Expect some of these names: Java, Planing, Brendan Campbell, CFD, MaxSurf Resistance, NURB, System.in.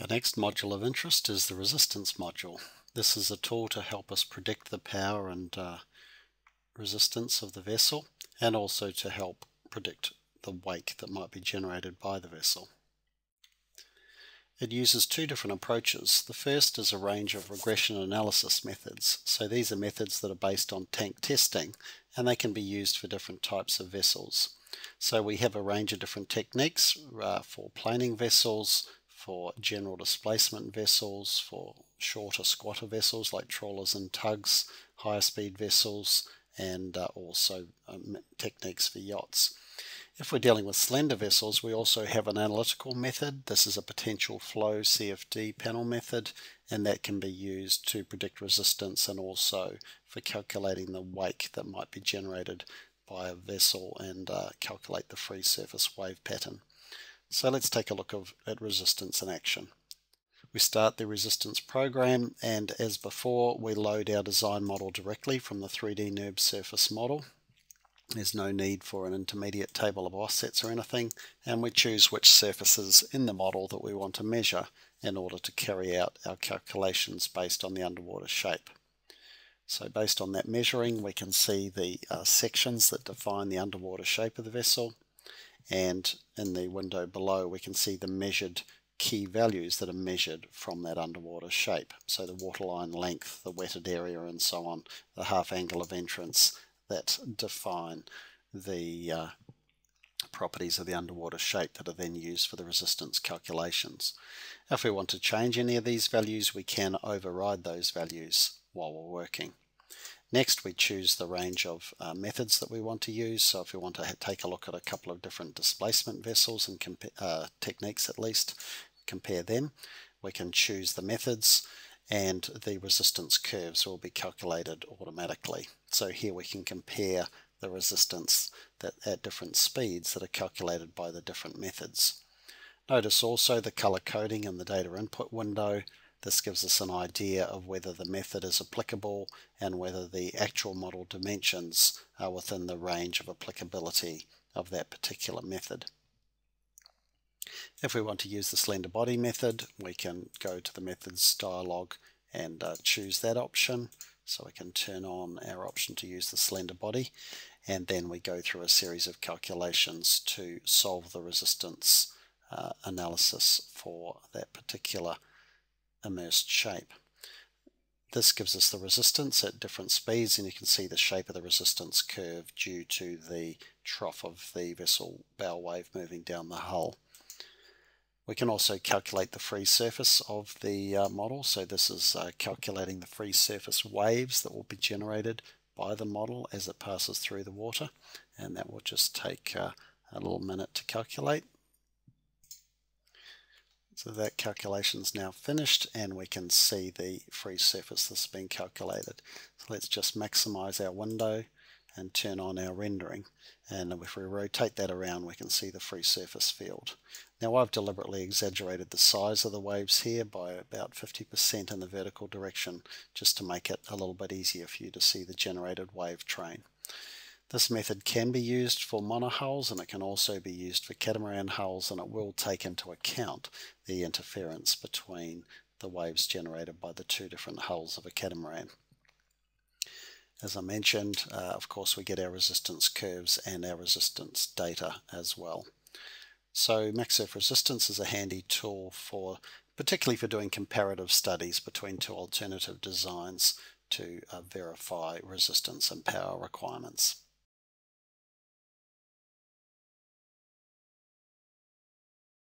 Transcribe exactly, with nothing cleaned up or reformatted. Our next module of interest is the resistance module. This is a tool to help us predict the power and uh, resistance of the vessel, and also to help predict the wake that might be generated by the vessel. It uses two different approaches. The first is a range of regression analysis methods. So these are methods that are based on tank testing, and they can be used for different types of vessels. So we have a range of different techniques uh, for planing vessels, for general displacement vessels, for shorter squatter vessels like trawlers and tugs, higher speed vessels, and uh, also um, techniques for yachts. If we're dealing with slender vessels, we also have an analytical method. This is a potential flow C F D panel method, and that can be used to predict resistance and also for calculating the wake that might be generated by a vessel and uh, calculate the free surface wave pattern. So let's take a look of, at resistance in action. We start the resistance program, and as before, we load our design model directly from the three D NURB surface model. There's no need for an intermediate table of offsets or anything, and we choose which surfaces in the model that we want to measure in order to carry out our calculations based on the underwater shape. So based on that measuring, we can see the uh, sections that define the underwater shape of the vessel, and in the window below we can see the measured key values that are measured from that underwater shape. So the waterline length, the wetted area and so on, the half angle of entrance, that define the uh, properties of the underwater shape that are then used for the resistance calculations. If we want to change any of these values, we can override those values while we're working. Next, we choose the range of uh, methods that we want to use. So if we want to take a look at a couple of different displacement vessels and uh, techniques, at least, compare them, we can choose the methods, and the resistance curves will be calculated automatically. So here we can compare the resistance that at different speeds that are calculated by the different methods. Notice also the color coding in the data input window. This gives us an idea of whether the method is applicable and whether the actual model dimensions are within the range of applicability of that particular method. If we want to use the slender body method, we can go to the methods dialog and uh, choose that option. So we can turn on our option to use the slender body, and then we go through a series of calculations to solve the resistance uh, analysis for that particular immersed shape. This gives us the resistance at different speeds, and you can see the shape of the resistance curve due to the trough of the vessel bow wave moving down the hull. We can also calculate the free surface of the uh, model. So this is uh, calculating the free surface waves that will be generated by the model as it passes through the water. And that will just take uh, a little minute to calculate. So that calculation is now finished, and we can see the free surface that's been calculated. So let's just maximize our window and turn on our rendering, and if we rotate that around we can see the free surface field. Now I've deliberately exaggerated the size of the waves here by about fifty percent in the vertical direction, just to make it a little bit easier for you to see the generated wave train. This method can be used for monohulls, and it can also be used for catamaran hulls, and it will take into account the interference between the waves generated by the two different hulls of a catamaran. As I mentioned, uh, of course, we get our resistance curves and our resistance data as well. So MaxSurf Resistance is a handy tool for, particularly for doing comparative studies between two alternative designs to uh, verify resistance and power requirements.